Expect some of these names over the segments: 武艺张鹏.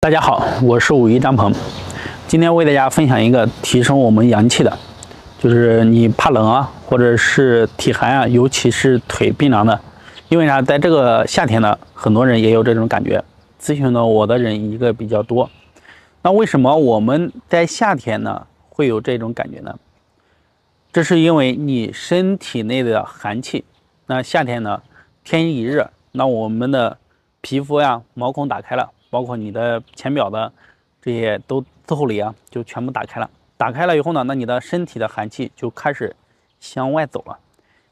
大家好，我是五一张鹏，今天为大家分享一个提升我们阳气的，就是你怕冷啊，或者是体寒啊，尤其是腿冰凉的，因为啥？在这个夏天呢，很多人也有这种感觉，咨询了我的人一个比较多。那为什么我们在夏天呢会有这种感觉呢？这是因为你身体内的寒气。那夏天呢，天一热，那我们的皮肤呀，毛孔打开了。 包括你的浅表的这些都腠理啊，就全部打开了。打开了以后呢，那你的身体的寒气就开始向外走了。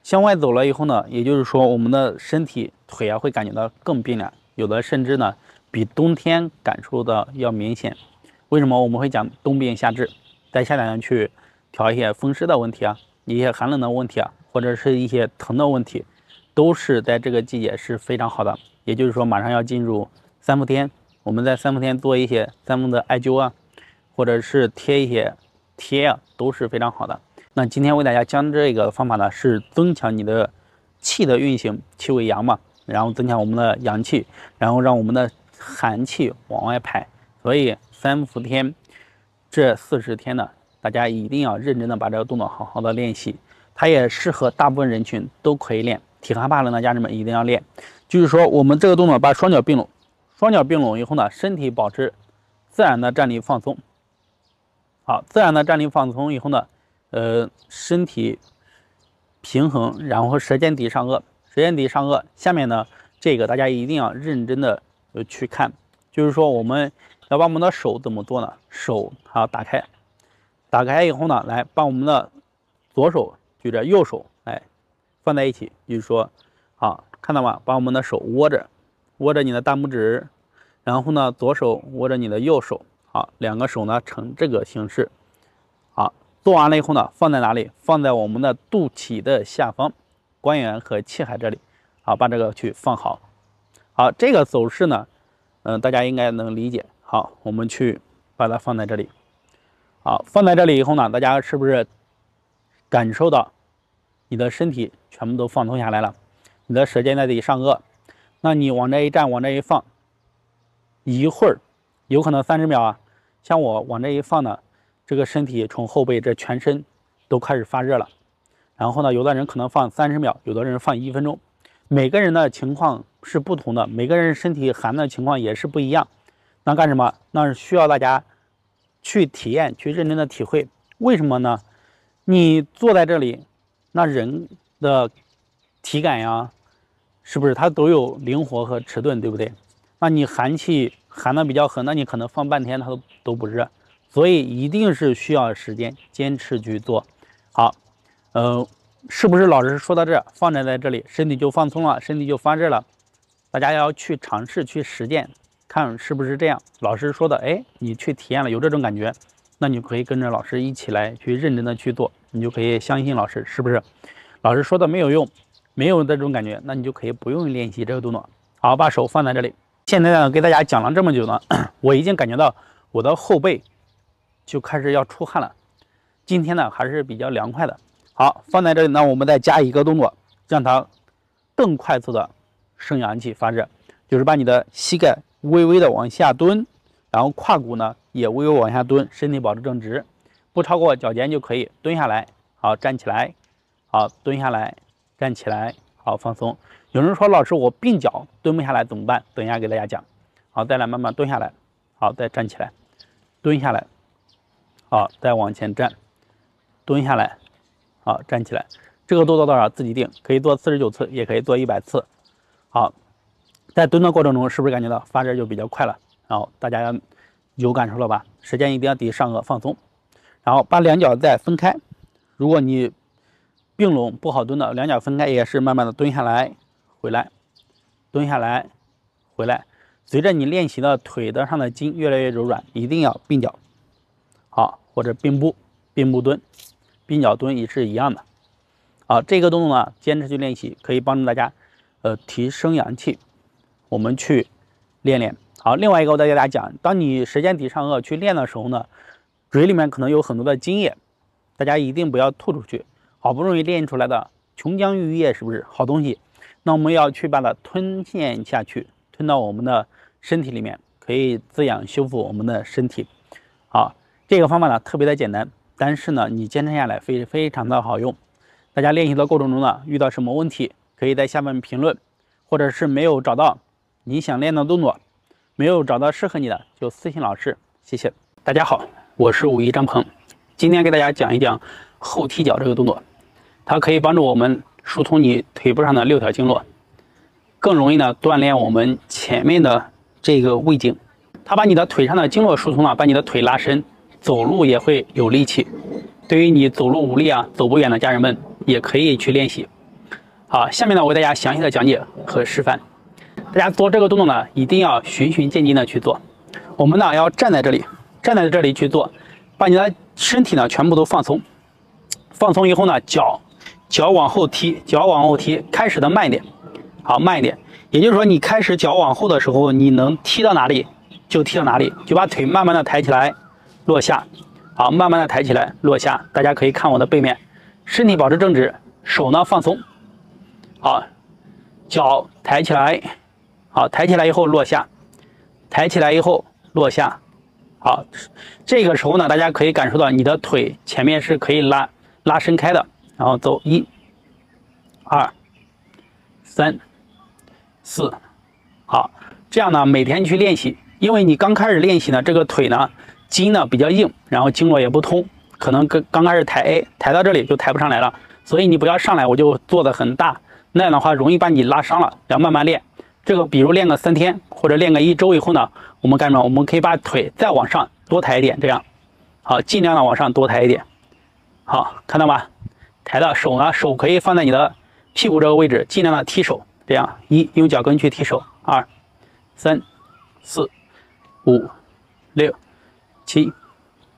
向外走了以后呢，也就是说我们的身体腿啊会感觉到更冰凉，有的甚至呢比冬天感受的要明显。为什么我们会讲冬病夏治？在夏天去调一些风湿的问题啊，一些寒冷的问题啊，或者是一些疼的问题，都是在这个季节是非常好的。也就是说，马上要进入三伏天。 我们在三伏天做一些三伏的艾灸啊，或者是贴一些贴啊，都是非常好的。那今天为大家讲这个方法呢，是增强你的气的运行，气为阳嘛，然后增强我们的阳气，然后让我们的寒气往外排。所以三伏天这40天呢，大家一定要认真的把这个动作好好的练习，它也适合大部分人群都可以练。体寒怕冷的家人们一定要练，就是说我们这个动作把双脚并拢。 双脚并拢以后呢，身体保持自然的站立放松。好，自然的站立放松以后呢，身体平衡，然后舌尖抵上颚，舌尖抵上颚。下面呢，这个大家一定要认真的去看，就是说我们要把我们的手怎么做呢？手好打开，打开以后呢，来把我们的左手举着右手，哎，放在一起，就是说，好，看到吗？把我们的手握着。 握着你的大拇指，然后呢，左手握着你的右手，好，两个手呢呈这个形式，好，做完了以后呢，放在哪里？放在我们的肚脐的下方，关元和气海这里，好，把这个去放好。好，这个手势呢，大家应该能理解。好，我们去把它放在这里，好，放在这里以后呢，大家是不是感受到你的身体全部都放松下来了？你的舌尖在底上颚。 那你往这一站，往这一放，一会儿有可能30秒啊。像我往这一放呢，这个身体从后背这全身都开始发热了。然后呢，有的人可能放30秒，有的人放1分钟。每个人的情况是不同的，每个人身体寒的情况也是不一样。那干什么？那是需要大家去体验，去认真的体会。为什么呢？你坐在这里，那人的体感呀。 是不是它都有灵活和迟钝，对不对？那你寒气寒的比较狠，那你可能放半天它都不热，所以一定是需要时间坚持去做。好，是不是老师说到这，放在这里，身体就放松了，身体就发热了？大家要去尝试去实践，看是不是这样。老师说的，哎，你去体验了，有这种感觉，那你可以跟着老师一起来去认真的去做，你就可以相信老师，是不是？老师说的没有用。 没有这种感觉，那你就可以不用练习这个动作。好，把手放在这里。现在呢，给大家讲了这么久呢，我已经感觉到我的后背就开始要出汗了。今天呢还是比较凉快的。好，放在这里呢，我们再加一个动作，让它更快速的生阳气发热，就是把你的膝盖微微的往下蹲，然后胯骨呢也微微往下蹲，身体保持正直，不超过脚尖就可以。蹲下来，好，站起来，好，蹲下来。 站起来，好放松。有人说老师，我鬓角蹲不下来怎么办？等一下给大家讲。好，再来慢慢蹲下来，好，再站起来，蹲下来，好，再往前站，蹲下来，好，站起来。这个动作多少自己定，可以做49次，也可以做100次。好，在蹲的过程中，是不是感觉到发热就比较快了？然后大家有感受了吧？时间一定要抵上颚放松，然后把两脚再分开。如果你 并拢不好蹲的，两脚分开也是慢慢的蹲下来，回来，蹲下来，回来。随着你练习的腿的上的筋越来越柔软，一定要并脚，好，或者并步蹲，并脚蹲也是一样的。好，这个动作呢，坚持去练习，可以帮助大家，提升阳气。我们去练练。好，另外一个我再给大家讲，当你舌尖抵上颚去练的时候呢，嘴里面可能有很多的津液，大家一定不要吐出去。 好不容易练出来的琼浆玉液，是不是好东西？那我们要去把它吞咽下去，吞到我们的身体里面，可以滋养修复我们的身体。好，这个方法呢特别的简单，但是呢你坚持下来非常的好用。大家练习的过程中呢，遇到什么问题，可以在下面评论，或者是没有找到你想练的动作，没有找到适合你的，就私信老师。谢谢大家好，我是武艺张鹏，今天给大家讲一讲后踢脚这个动作，它可以帮助我们疏通你腿部上的6条经络，更容易呢锻炼我们前面的这个胃经。它把你的腿上的经络疏通了，把你的腿拉伸，走路也会有力气。对于你走路无力啊、走不远的家人们，也可以去练习。好，下面呢我为大家详细的讲解和示范。大家做这个动作呢，一定要循序渐进的去做。我们呢要站在这里去做，把你的身体呢全部都放松。放松以后呢，脚往后踢，开始的慢一点，好，慢一点。也就是说，你开始脚往后的时候，你能踢到哪里就踢到哪里，就把腿慢慢的抬起来，落下，好，慢慢的抬起来，落下。大家可以看我的背面，身体保持正直，手呢放松，好，脚抬起来，好，抬起来以后落下，抬起来以后落下，好，这个时候呢，大家可以感受到你的腿前面是可以拉伸开的。然后走1、2、3、4，好，这样呢每天去练习，因为你刚开始练习呢，这个腿呢筋呢比较硬，然后经络也不通，可能刚开始抬到这里就抬不上来了，所以你不要上来我就做的很大，那样的话容易把你拉伤了。然后慢慢练，这个比如练个3天或者练个1周以后呢，我们干什么？我们可以把腿再往上多抬一点，这样好，尽量的往上多抬一点，好，看到吗？抬到手呢，手可以放在你的屁股这个位置，尽量的踢手，这样1用脚跟去踢手，2、3、4、5、6、7、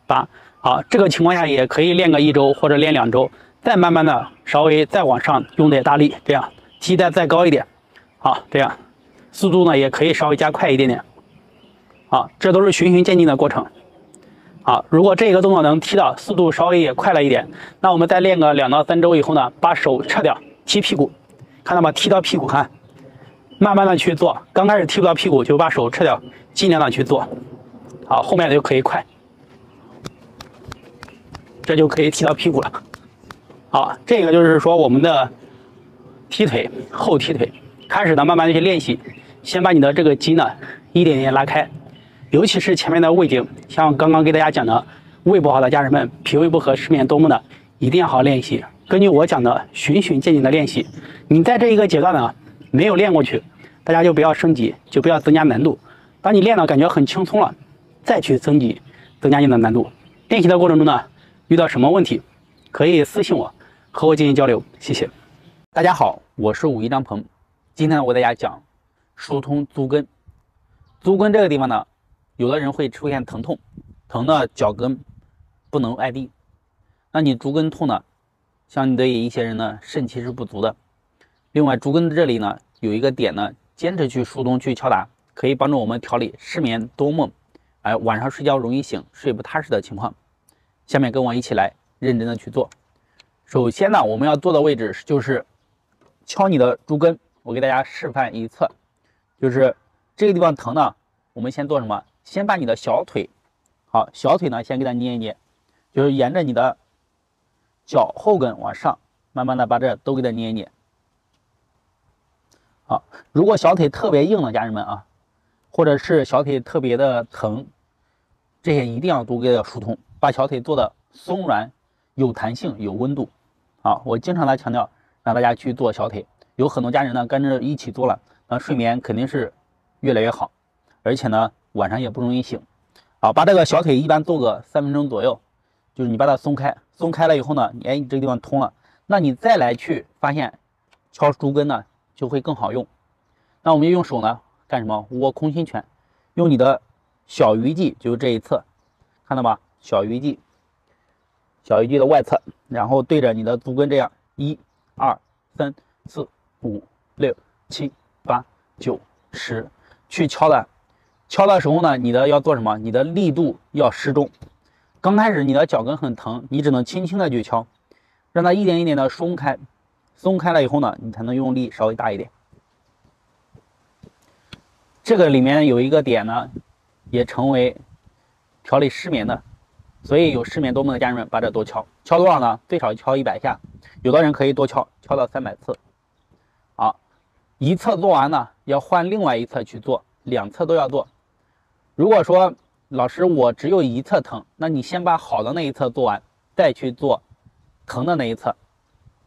8，好，这个情况下也可以练个1周或者练2周，再慢慢的稍微再往上用点大力，这样踢得再高一点，好，这样速度呢也可以稍微加快一点点，好，这都是循序渐进的过程。好，如果这个动作能踢到，速度稍微也快了一点，那我们再练个2到3周以后呢，把手撤掉，踢屁股，看到吗？踢到屁股，看，慢慢的去做，刚开始踢不到屁股就把手撤掉，尽量的去做，好，后面就可以快，这就可以踢到屁股了。好，这个就是说我们的踢腿，后踢腿，开始呢慢慢的去练习，先把你的这个筋呢一点点拉开。尤其是前面的胃经，像刚刚给大家讲的，胃不好的家人们，脾胃不和、失眠多梦的，一定要好好练习。根据我讲的，循序渐进的练习。你在这一个阶段呢，没有练过去，大家就不要升级，就不要增加难度。当你练到感觉很轻松了，再去升级，增加你的难度。练习的过程中呢，遇到什么问题，可以私信我，和我进行交流。谢谢。大家好，我是武艺张鹏，今天我给大家讲疏通足跟。足跟这个地方呢，有的人会出现疼痛，疼的脚跟不能挨地，那你足跟痛呢，像你的一些人呢肾气是不足的。另外足跟这里呢有一个点呢，坚持去疏通去敲打，可以帮助我们调理失眠多梦，晚上睡觉容易醒、睡不踏实的情况。下面跟我一起来认真的去做。首先呢我们要做的位置就是敲你的足跟，我给大家示范一侧，就是这个地方疼呢，我们先做什么？先把你的小腿，好，小腿呢先给它捏一捏，就是沿着你的脚后跟往上，慢慢的把这都给它捏一捏。好，如果小腿特别硬的家人们啊，或者是小腿特别的疼，这些一定要多给它疏通，把小腿做的松软、有弹性、有温度。好，我经常来强调让大家去做小腿，有很多家人呢跟着一起做了，那睡眠肯定是越来越好，而且呢晚上也不容易醒。好，把这个小腿一般做个3分钟左右，就是你把它松开，松开了以后呢，你这个地方通了，那你再来去发现敲足跟呢就会更好用。那我们就用手呢干什么？握空心拳，用你的小鱼际，就是这一侧，看到吧？小鱼际的外侧，然后对着你的足跟这样1、2、3、4、5、6、7、8、9、10去敲的。敲的时候呢，你的要做什么？你的力度要适中。刚开始你的脚跟很疼，你只能轻轻的去敲，让它一点一点的松开，松开了以后呢，你才能用力稍微大一点。这个里面有一个点呢，也成为调理失眠的。所以有失眠多梦的家人们，把这多敲，敲多少呢？最少敲100下，有的人可以多敲，敲到300次。啊，一侧做完呢，要换另外一侧去做，两侧都要做。如果说老师我只有一侧疼，那你先把好的那一侧做完，再去做疼的那一侧，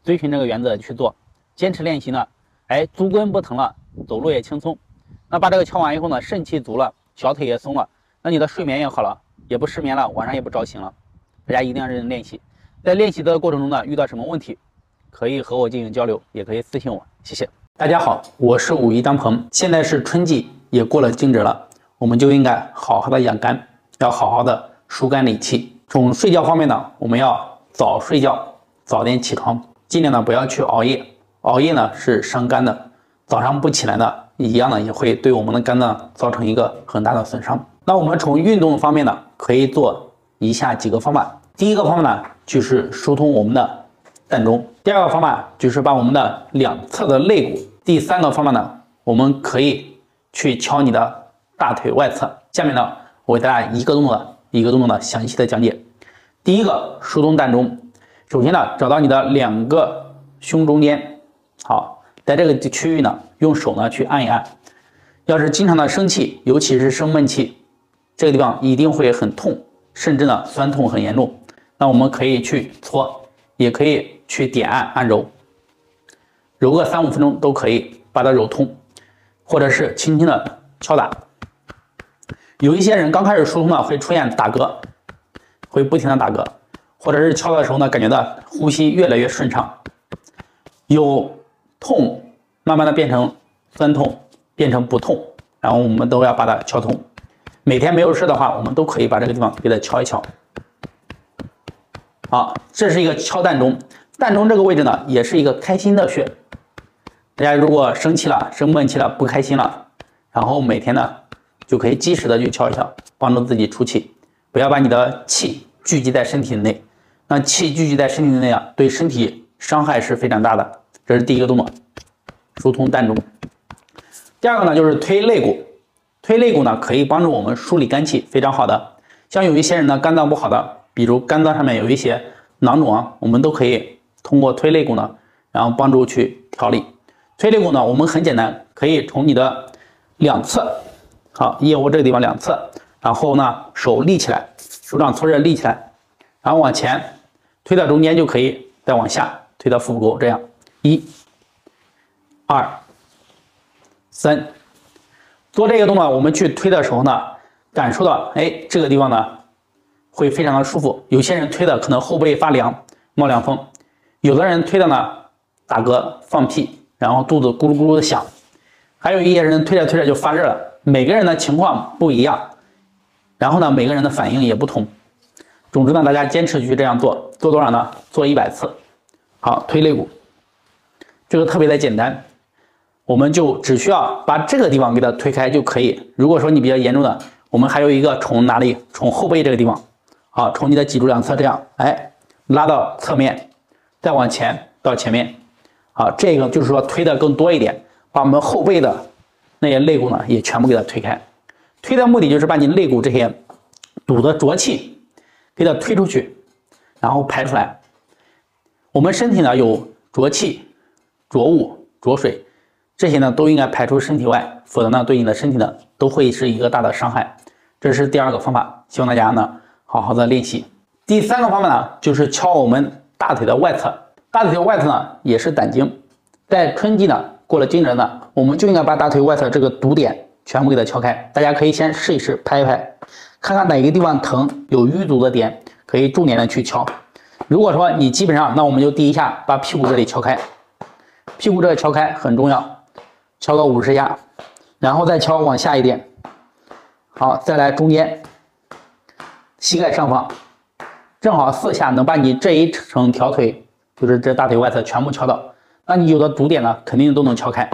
遵循这个原则去做，坚持练习呢，哎，足跟不疼了，走路也轻松。那把这个敲完以后呢，肾气足了，小腿也松了，那你的睡眠也好了。也不失眠了，晚上也不着醒了。大家一定要认真练习。在练习的过程中呢，遇到什么问题，可以和我进行交流，也可以私信我。谢谢大家好，我是武艺当鹏。现在是春季，也过了惊蛰了，我们就应该好好的养肝，要好好的疏肝理气。从睡觉方面呢，我们要早睡觉，早点起床，尽量呢不要去熬夜。熬夜呢是伤肝的，早上不起来呢，一样呢也会对我们的肝呢造成一个很大的损伤。那我们从运动方面呢，可以做以下几个方法。第一个方法呢，就是疏通我们的膻中；第二个方法就是把我们的两侧的肋骨；第三个方法呢，我们可以去敲你的大腿外侧。下面呢，我给大家一个动作一个动作的详细的讲解。第一个，疏通膻中。首先呢，找到你的两个胸中间，好，在这个区域呢，用手呢去按一按。要是经常的生气，尤其是生闷气，这个地方一定会很痛，甚至呢酸痛很严重。那我们可以去搓，也可以去点按揉，揉个3-5分钟都可以，把它揉通，或者是轻轻的敲打。有一些人刚开始疏通呢，会出现打嗝，会不停的打嗝，或者是敲的时候呢，感觉到呼吸越来越顺畅，有痛慢慢的变成酸痛，变成不痛，然后我们都要把它敲通。每天没有事的话，我们都可以把这个地方给它敲一敲。好，这是一个敲膻中。膻中这个位置呢，也是一个开心的穴。大家如果生气了、生闷气了、不开心了，然后每天呢就可以及时的去敲一敲，帮助自己出气。不要把你的气聚集在身体内，那气聚集在身体内啊，对身体伤害是非常大的。这是第一个动作，疏通膻中。第二个呢，就是推肋骨。推肋骨呢，可以帮助我们梳理肝气，非常好的。像有一些人呢，肝脏不好的，比如肝脏上面有一些囊肿啊，我们都可以通过推肋骨呢，然后帮助去调理。推肋骨呢，我们很简单，可以从你的两侧，好，腋窝这个地方两侧，然后呢手立起来，手掌搓热立起来，然后往前推到中间就可以，再往下推到腹股沟，这样1、2、3。做这个动作，我们去推的时候呢，感受到，哎，这个地方呢会非常的舒服。有些人推的可能后背发凉，冒凉风；有的人推的呢打嗝、放屁，然后肚子咕噜咕噜的响；还有一些人推着推着就发热了。每个人的情况不一样，然后呢，每个人的反应也不同。总之呢，大家坚持去这样做，做多少呢？做100次。好，推肋骨，这个特别的简单。我们就只需要把这个地方给它推开就可以。如果说你比较严重的，我们还有一个从哪里？从后背这个地方，好，从你的脊柱两侧这样，哎，拉到侧面，再往前到前面，好，这个就是说推的更多一点，把我们后背的那些肋骨呢也全部给它推开。推的目的就是把你肋骨这些堵的浊气给它推出去，然后排出来。我们身体呢有浊气、浊物、浊水。这些呢都应该排出身体外，否则呢对你的身体呢都会是一个大的伤害。这是第二个方法，希望大家呢好好的练习。第三个方法呢，就是敲我们大腿的外侧。大腿的外侧呢也是胆经，在春季呢过了惊蛰呢，我们就应该把大腿外侧这个堵点全部给它敲开。大家可以先试一试，拍一拍，看看哪个地方疼有淤阻的点，可以重点的去敲。如果说你基本上，那我们就第一下把屁股这里敲开，屁股这里敲开很重要。敲个50下，然后再敲往下一点，好，再来中间，膝盖上方，正好4下能把你这一整条腿，就是这大腿外侧全部敲到。那你有的堵点呢，肯定都能敲开。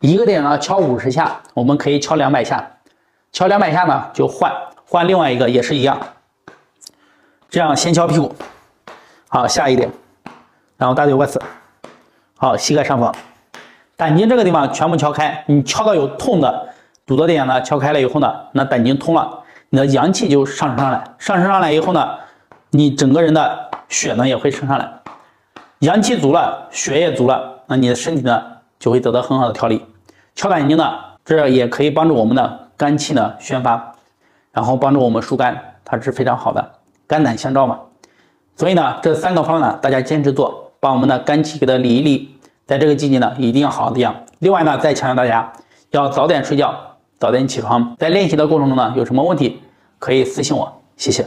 一个点呢敲50下，我们可以敲200下，敲200下呢就换另外一个也是一样，这样先敲屁股，好，下一点，然后大腿外侧，好，膝盖上方。胆经这个地方全部敲开，你敲到有痛的，阻断点呢敲开了以后呢，那胆经通了，你的阳气就上升上来以后呢，你整个人的血呢也会升上来，阳气足了，血也足了，那你的身体呢就会得到很好的调理。敲胆经呢，这也可以帮助我们的肝气呢宣发，然后帮助我们疏肝，它是非常好的，肝胆相照嘛。所以呢，这三个方法呢，大家坚持做，把我们的肝气给它理一理，在这个季节呢，一定要好好的养。另外呢，再强调大家要早点睡觉，早点起床。在练习的过程中呢，有什么问题可以私信我，谢谢。